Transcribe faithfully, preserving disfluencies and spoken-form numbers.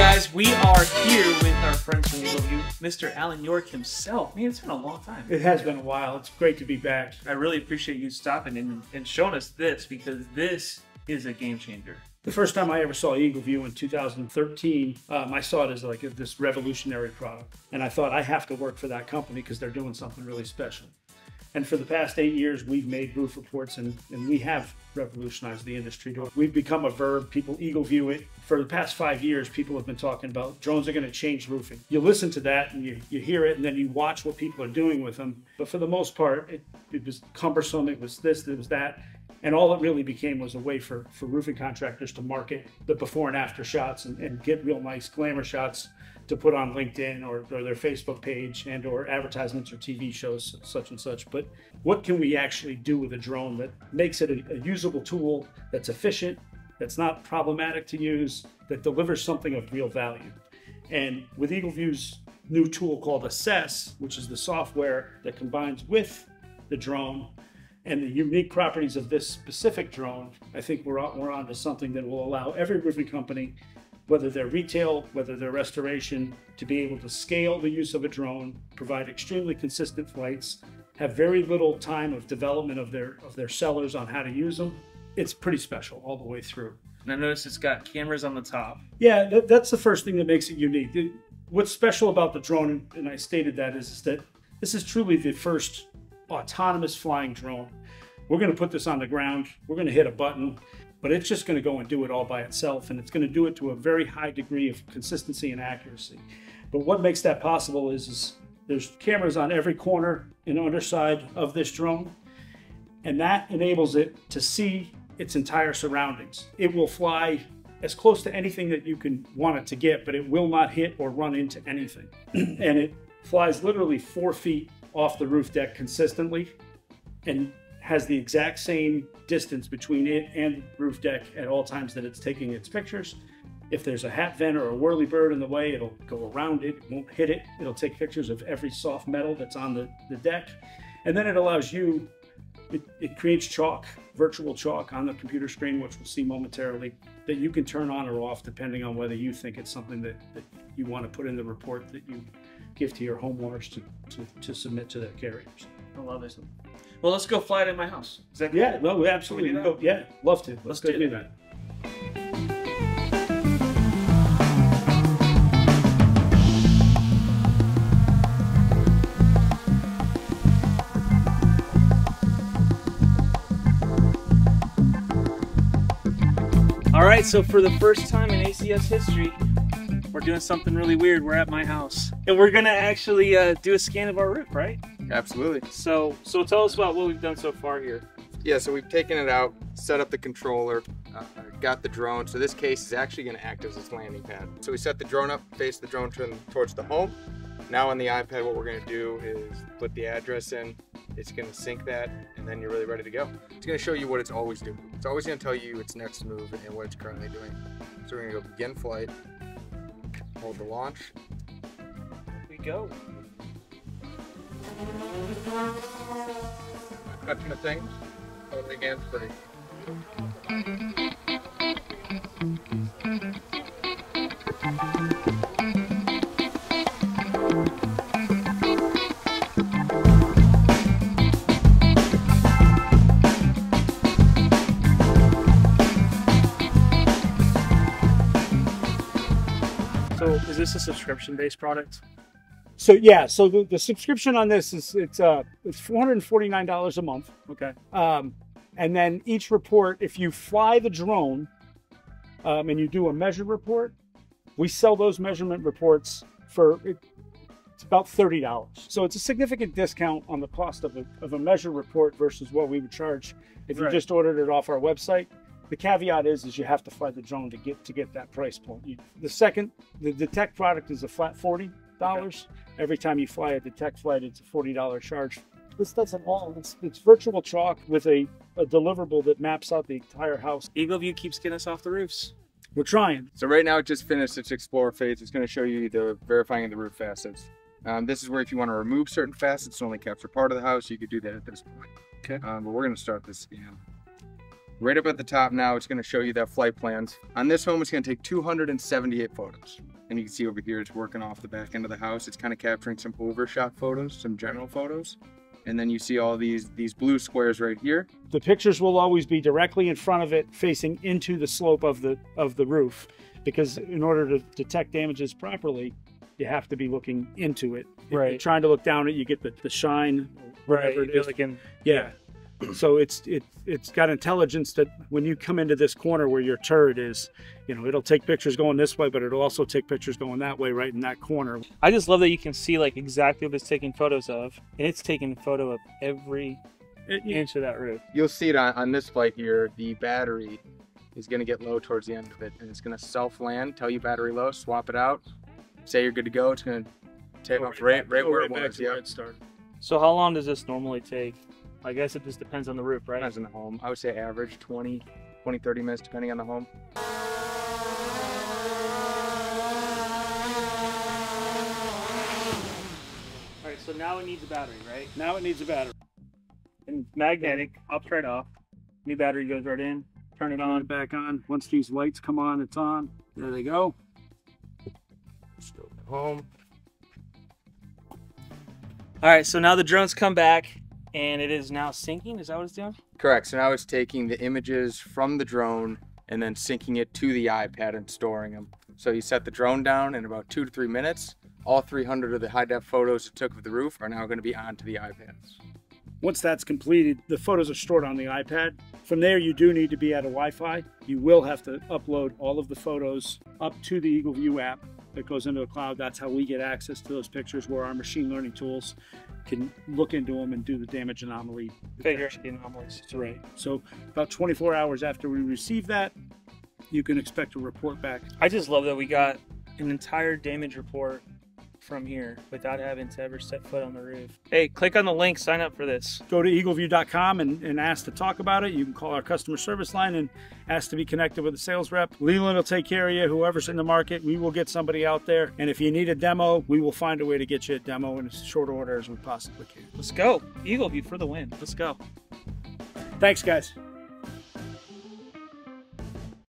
guys, we are here with our friend from Eagle View, Mister Alan York himself. Man, it's been a long time. It has been a while. It's great to be back. I really appreciate you stopping and, and showing us this, because this is a game changer. The first time I ever saw Eagle View in two thousand thirteen, um, I saw it as like this revolutionary product. And I thought, I have to work for that company because they're doing something really special. And for the past eight years, we've made roof reports, and, and we have revolutionized the industry. We've become a verb. People Eagle View it. For the past five years, people have been talking about drones are going to change roofing. You listen to that and you, you hear it, and then you watch what people are doing with them. But for the most part, it, it was cumbersome. It was this, it was that. And all it really became was a way for, for roofing contractors to market the before and after shots and, and get real nice glamour shots to put on LinkedIn or, or their Facebook page and or advertisements or T V shows, such and such. But what can we actually do with a drone that makes it a, a usable tool that's efficient, that's not problematic to use, that delivers something of real value? And with Eagle View's new tool called Assess, which is the software that combines with the drone and the unique properties of this specific drone, I think we're on, we're onto something that will allow every roofing company, whether they're retail, whether they're restoration, to be able to scale the use of a drone, provide extremely consistent flights, have very little time of development of their, of their sellers on how to use them. It's pretty special all the way through. And I noticed it's got cameras on the top. Yeah, that, that's the first thing that makes it unique. It, what's special about the drone, and I stated that, is, is that this is truly the first autonomous flying drone. We're going to put this on the ground, we're going to hit a button, but it's just going to go and do it all by itself, and it's going to do it to a very high degree of consistency and accuracy. But what makes that possible is, is there's cameras on every corner and underside of this drone, and that enables it to see its entire surroundings. It will fly as close to anything that you can want it to get, but it will not hit or run into anything. And it flies literally four feet off the roof deck consistently, and has the exact same distance between it and the roof deck at all times that it's taking its pictures. If there's a hat vent or a whirly bird in the way, it'll go around it, it won't hit it. It'll take pictures of every soft metal that's on the, the deck. And then it allows you, it, it creates chalk, virtual chalk on the computer screen, which we'll see momentarily, that you can turn on or off depending on whether you think it's something that, that you want to put in the report that you give to your homeowners to, to, to submit to their carriers. I love this. Well, let's go fly it in my house. Is that yeah, no, we absolutely go. Yeah, love to. Let's, let's go do that. that. All right, so for the first time in A C S history, we're doing something really weird. We're at my house, and we're gonna actually uh, do a scan of our roof, right? Absolutely. So, so tell us about what we've done so far here. Yeah, so we've taken it out, set up the controller, uh, got the drone. So this case is actually gonna act as its landing pad. So we set the drone up, face the drone towards the home. Now on the iPad, what we're gonna do is put the address in. It's gonna sync that, and then you're really ready to go. It's gonna show you what it's always doing. It's always gonna tell you its next move and what it's currently doing. So we're gonna go begin flight, hold the launch. We go. Touching the thing, holding against the So is this a subscription-based product? So yeah, so the, the subscription on this is it's uh it's four hundred forty-nine dollars a month. Okay. Um, and then each report, if you fly the drone, um, and you do a measure report, we sell those measurement reports for it, it's about thirty dollars. So it's a significant discount on the cost of a of a measure report versus what we would charge if you right. just ordered it off our website. The caveat is, is you have to fly the drone to get to get that price point. You, the second, the Detect product is a flat forty. Okay. Every time you fly a Detect flight, it's a forty dollar charge. This does it all. It's, it's virtual chalk with a, a deliverable that maps out the entire house. Eagle View keeps getting us off the roofs. We're trying. So right now it just finished its Explorer phase. It's going to show you the verifying of the roof facets. Um, this is where if you want to remove certain facets and only capture part of the house, you could do that at this point. Okay. Um, but we're going to start this scan. Right up at the top now, it's gonna show you that flight plans. On this home, it's gonna take two hundred seventy-eight photos. And you can see over here, it's working off the back end of the house. It's kind of capturing some overshot photos, some general photos. And then you see all these, these blue squares right here. The pictures will always be directly in front of it, facing into the slope of the, of the roof, because in order to detect damages properly, you have to be looking into it. Right. If you're trying to look down at it, you get the, the shine. Right. It is. Looking, yeah. yeah. So it's, it, it's got intelligence that when you come into this corner where your turret is, you know, it'll take pictures going this way, but it'll also take pictures going that way, right in that corner. I just love that you can see like exactly what it's taking photos of, and it's taking a photo of every it, inch of that roof. You'll see it on, on this flight here, the battery is going to get low towards the end of it, and it's going to self-land, tell you battery low, swap it out. Say you're good to go, it's going to take off right, right where it was. Yeah. So how long does this normally take? I guess it just depends on the roof, right? Depends on the home. I would say average twenty, twenty, thirty minutes, depending on the home. All right, so now it needs a battery, right? Now it needs a battery. And magnetic, ups right off. New battery goes right in. Turn it on. Turn it back on. Once these lights come on, it's on. There they go. Home. All right, so now the drone's come back and it is now syncing. Is that what it's doing? Correct. So now it's taking the images from the drone and then syncing it to the iPad and storing them. So you set the drone down in about two to three minutes. All three hundred of the high def photos it took of the roof are now going to be onto the iPads. Once that's completed, the photos are stored on the iPad. From there, you do need to be at a Wi-Fi. You will have to upload all of the photos up to the Eagle View app that goes into the cloud. That's how we get access to those pictures, where our machine learning tools can look into them and do the damage anomaly. Figure out the anomalies. That's right. So about twenty-four hours after we receive that, you can expect a report back. I just love that we got an entire damage report from here without having to ever set foot on the roof. Hey, click on the link, sign up for this. Go to eagle view dot com and, and ask to talk about it. You can call our customer service line and ask to be connected with a sales rep. Leland will take care of you. Whoever's in the market, we will get somebody out there. And if you need a demo, we will find a way to get you a demo in as short order as we possibly can. Let's go. Eagle View for the win. Let's go. Thanks, guys.